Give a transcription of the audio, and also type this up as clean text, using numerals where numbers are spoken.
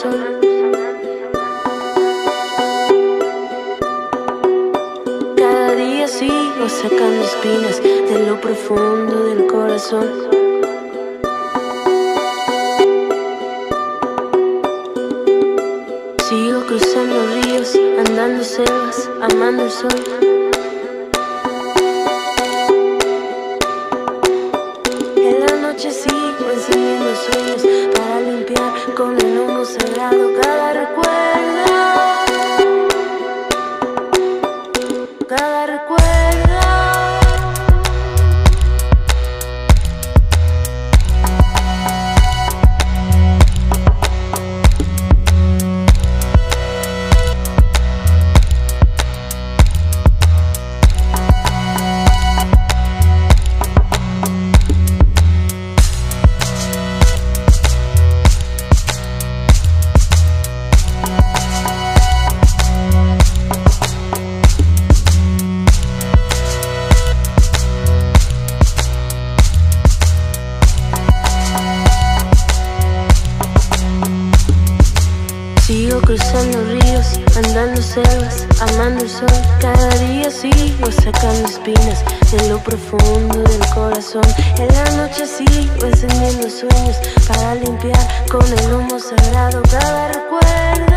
sol. Cada día sigo sacando espinas de lo profundo del corazón. Sigo cruzando ríos, andando selvas, amando el sol. Sigo encendiendo sueños para limpiar con el humo sagrado cada recuerdo, cada recuerdo. Sigo cruzando ríos, andando selvas, amando el sol. Cada día sigo sacando espinas de lo profundo del corazón. En la noche sigo encendiendo sueños para limpiar con el humo sagrado cada recuerdo.